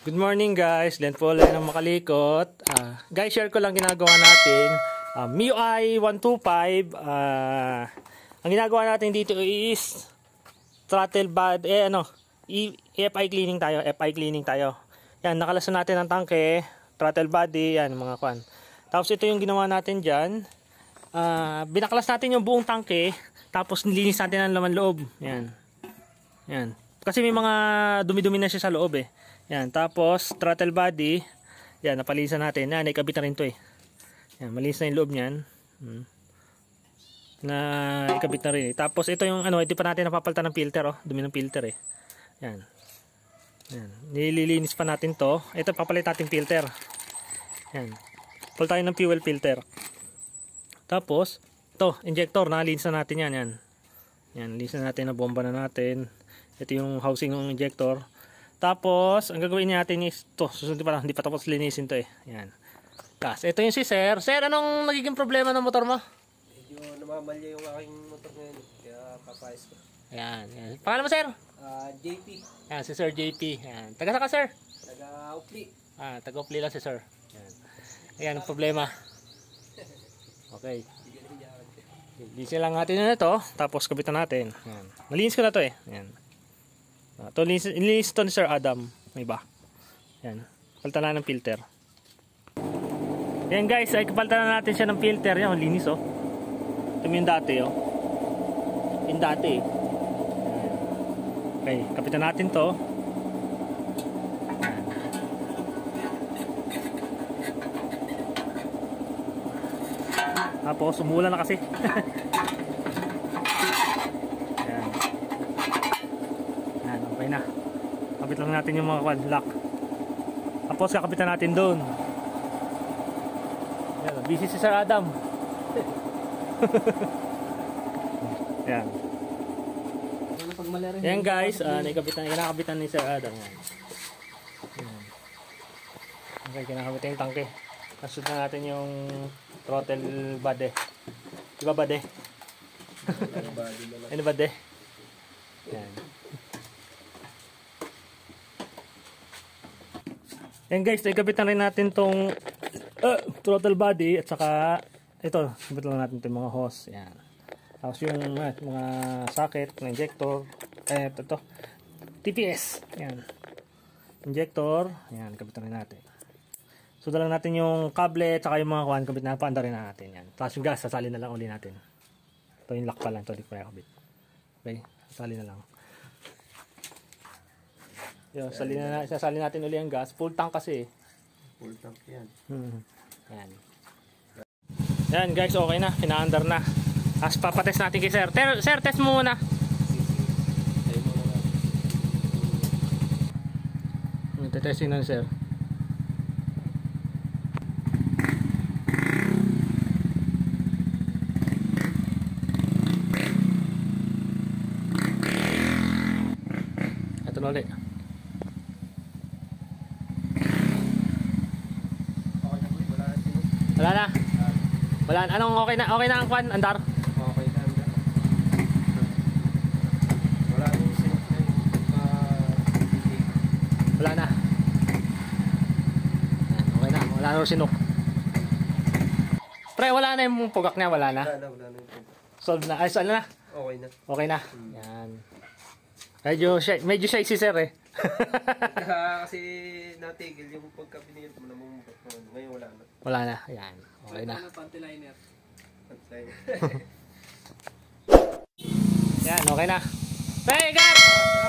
Good morning guys, Len po ulit ng makalikot. Guys, share ko lang ginagawa natin. MiO I 125. Ang ginagawa natin dito is throttle body, FI cleaning tayo. Yan, nakalasan natin ang tangke, throttle body, yan mga kwan. Tapos ito yung ginawa natin dyan. Binaklas natin yung buong tangke, tapos nilinis natin ang laman loob. Yan. Yan. Kasi may mga dumi-dumi na siya sa loob eh. Yan, tapos throttle body. Yan, napalisan natin. Yan, ikabit na rin to eh. Yan, malinis na yung loob niyan. Na ikabit na rin eh. Tapos ito yung hindi pa natin napapalitan ng filter oh. Dumi ng filter eh. Yan. Yan, nililinis pa natin to. Ito papalit natin filter. Yan. Pull tayo ng fuel filter. Tapos to, injector, nalinis na natin yan. Yan, linis na natin, na bomba na natin. Ito yung housing ng injector. Tapos, ang gagawin natin is ito. Susunod pa lang. Hindi pa tapos linisin ito eh. Ayan. Tapos, ito yung si Sir. Sir, anong nagiging problema ng motor mo? Medyo namamalya yung aking motor ngayon. Kaya papayos ko. Ayan. Pangalan mo, Sir? JP. Ayan, si Sir JP. Ayan. Taga saka, Sir? Taga-upli. Taga-upli lang si Sir. Ayan. Ayan, ang problema. Okay. Linisin lang natin na ito. Tapos, kabitan natin. Ayan. Malinis ko na ito eh. Ayan. Ito, nilinis ito ni Sir Adam. May ba? Yan. Kapalta na ng filter. Yan guys, ay kapalta na natin siya ng filter. Yan, linis oh. Ito yung dati oh. Yung dati eh. Okay, kapitan natin to. Tapos, umulan na kasi. Na. Kapit lang natin yung mga lock. Tapos kakapitan natin doon. Yan, busy si Sir Adam. Yan. Yan guys, kinakapitan ni Sir Adam. Yan. Okay, kinakapitan yung tangke. Nasud na natin yung throttle body. Diba body? Ano body? Yan. Yan guys, ikapitan rin natin tong throttle body at saka ito, sabit lang natin itong mga hose. Yan. Tapos yung mga socket, ng injector, ito. TPS. Yan. Injector. Yan, ikapitan rin natin. So, dalang natin yung kable at saka yung mga kuhan, kabit na paanda rin natin. Yan. Tapos yung gas, sasali na lang uli natin. Ito yung lock pa lang. Ito, di ko kaya kabit. Okay, sasali na lang. Yo, sasali natin uli ang gas. Full tank kasi. Full tank yan. Yan. Yan guys, okay na. Pinaandar na. As papatest natin kay Sir. Sir, test mo muna. Testing na ni Sir. Ito na ulit. Wala na. Wala na. Anong okay na? Okay na ang kwan, andar. Okay na. Wala na. Wala na. Okay na. Wala na sinok. Pre, wala na yung pugak niya, wala na. Wala na yung pugak. Solve na. Ay, solve na. Okay na. Okay na. Yan. Medyo shy si Sir eh. Kasi natigil yung pagkabinigil mo na mumukot mo. Ngayon wala na. Wala na. Ayan. Okay na. Pantiliner. Pantiliner. Ayan. Okay na. Hey, God!